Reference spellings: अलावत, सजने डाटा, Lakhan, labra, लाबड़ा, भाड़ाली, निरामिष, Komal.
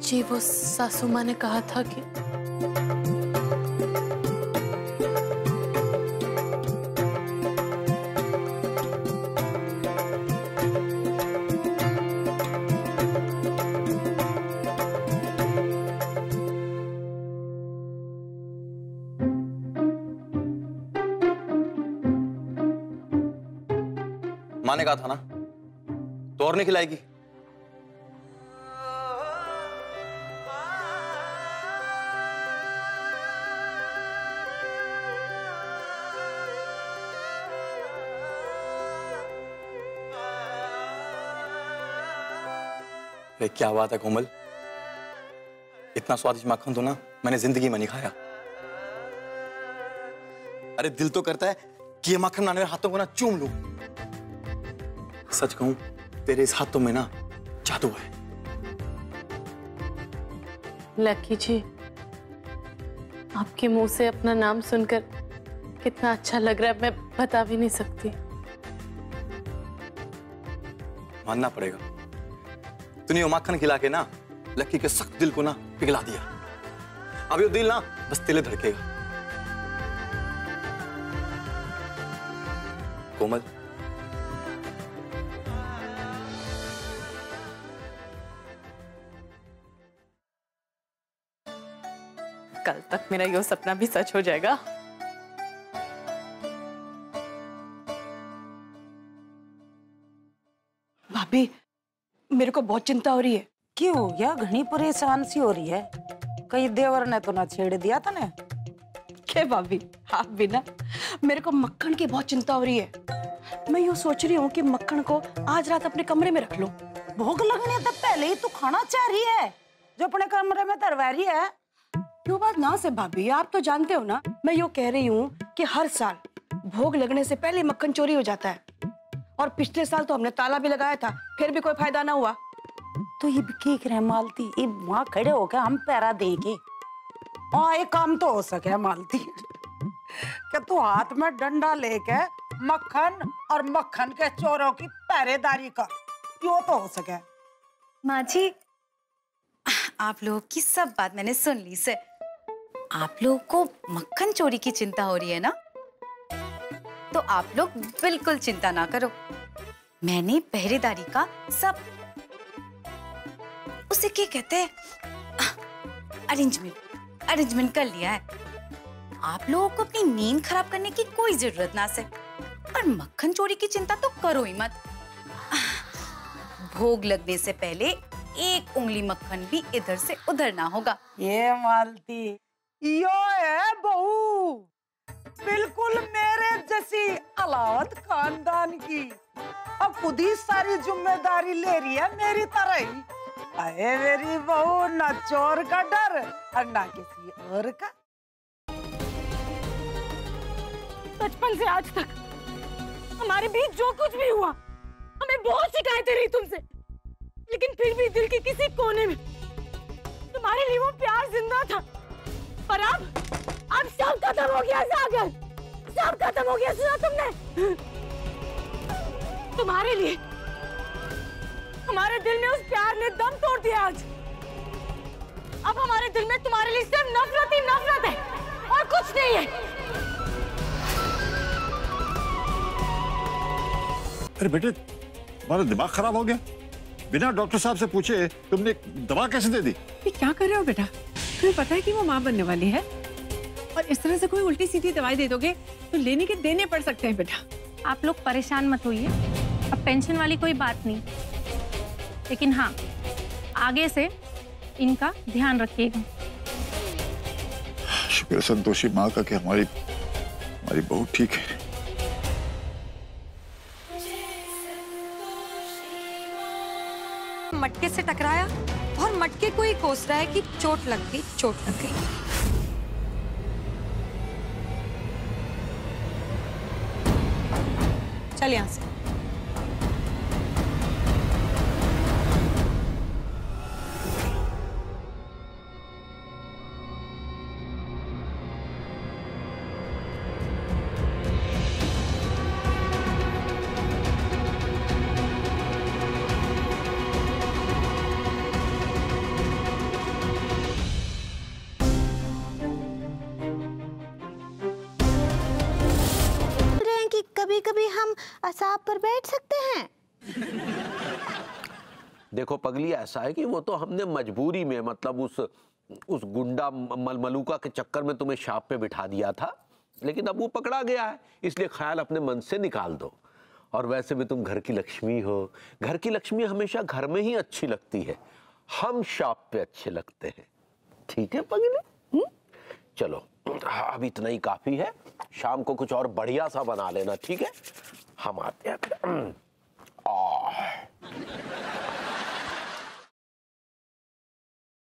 जी वो सासू माँ ने कहा था कि माँ ने कहा था ना तो और नहीं खिलाएगी। अरे क्या बात है कोमल, इतना स्वादिष्ट माखन तो ना मैंने जिंदगी में नहीं खाया। अरे दिल तो करता है कि ये माखन मेरे हाथों को ना चूम लूं। सच कहूं तेरे इस हाथों में ना जादू है। लकी जी आपके मुंह से अपना नाम सुनकर कितना अच्छा लग रहा है मैं बता भी नहीं सकती। मानना पड़ेगा तूने वो माखन खिला के ना लकी के सख्त दिल को ना पिघला दिया। अब ये दिल ना बस तिले धड़केगा। कोमल कल तक मेरा ये सपना भी सच हो जाएगा। भाभी मेरे को बहुत चिंता हो रही है। क्यों? यह घनी परेशान सी हो रही है, कहीं देवर ने तो ना छेड़ दिया था ना? क्या भाभी आप भी ना, मेरे को मक्खन की बहुत चिंता हो रही है। मैं यूं सोच रही हूँ कि मक्खन को आज रात अपने कमरे में रख लूं। भूख लगने तक पहले ही तू खाना चाह रही है जो अपने कमरे में तरवा रही है। यो बात ना से भाभी, आप तो जानते हो ना मैं यो कह रही हूँ कि हर साल भोग लगने से पहले मक्खन चोरी हो जाता है, और पिछले साल तो हमने ताला भी लगाया था फिर भी कोई फायदा ना हुआ। तो ये भी कह रहे मालती, ये वहाँ खड़े होकर हम पैरा देंगे। हाँ एक काम तो हो सके मालती कि तू हाथ में डंडा लेके मक्खन और मक्खन के चोरों की पहरेदारी कर, यो तो हो सके। माँ जी आप लोगों की सब बात मैंने सुन ली से। आप लोगों को मक्खन चोरी की चिंता हो रही है ना, तो आप लोग बिल्कुल चिंता ना करो। मैंने पहरेदारी का सब उसे क्या कहते हैं अरेंजमेंट कर लिया है। आप लोगों को अपनी नींद खराब करने की कोई जरूरत ना से, और मक्खन चोरी की चिंता तो करो ही मत। भोग लगने से पहले एक उंगली मक्खन भी इधर से उधर ना होगा। ये मालती यो है बहू, बिल्कुल मेरे जैसी अलावत खानदान की, अब खुद ही सारी जिम्मेदारी ले रही है मेरी तरह ही। अरे मेरी बहू ना चोर का डर और ना किसी और का। बचपन से आज तक हमारे बीच जो कुछ भी हुआ, हमें बहुत शिकायतें रही तुमसे, लेकिन फिर भी दिल के किसी कोने में तुम्हारे लिए वो प्यार जिंदा था। पर अब सब खत्म हो गया सागर, सब खत्म हो गया। सुना तुमने? तुम्हारे लिए हमारे दिल में उस प्यार ने दम तोड़ दिया आज। अब हमारे दिल में तुम्हारे लिए सिर्फ नफरत ही नफरत है और कुछ नहीं है। अरे बेटे तुम्हारा दिमाग खराब हो गया, बिना डॉक्टर साहब से पूछे तुमने दवा कैसे दे दी? ये क्या कर रहे हो बेटा, तुम्हें पता है कि वो माँ बनने वाली है, और इस तरह से कोई उल्टी सीधी दवाई दे दोगे तो लेने के देने पड़ सकते हैं। बेटा आप लोग परेशान मत होइए, अब पेंशन वाली कोई बात नहीं, लेकिन हाँ आगे से इनका ध्यान रखिएगा। शुक्र संतोषी माँ का कि हमारी बहू ठीक है। मटके से टकराया और मटके को ही कोस रहा है कि चोट लग गई, चोट लग गई। चल यहां से। कभी कभी हम असाब पर बैठ सकते हैं? देखो पगली, ऐसा है कि वो तो हमने मजबूरी में, मतलब उस गुंडा मलमलूका के चक्कर में तुम्हें शाप पे बिठा दिया था, लेकिन अब वो पकड़ा गया है, इसलिए ख्याल अपने मन से निकाल दो। और वैसे भी तुम घर की लक्ष्मी हो, घर की लक्ष्मी हमेशा घर में ही अच्छी लगती है, हम शाप पे अच्छे लगते हैं। ठीक है पगली? चलो अब इतना ही काफी है, शाम को कुछ और बढ़िया सा बना लेना, ठीक है? हम आते हैं।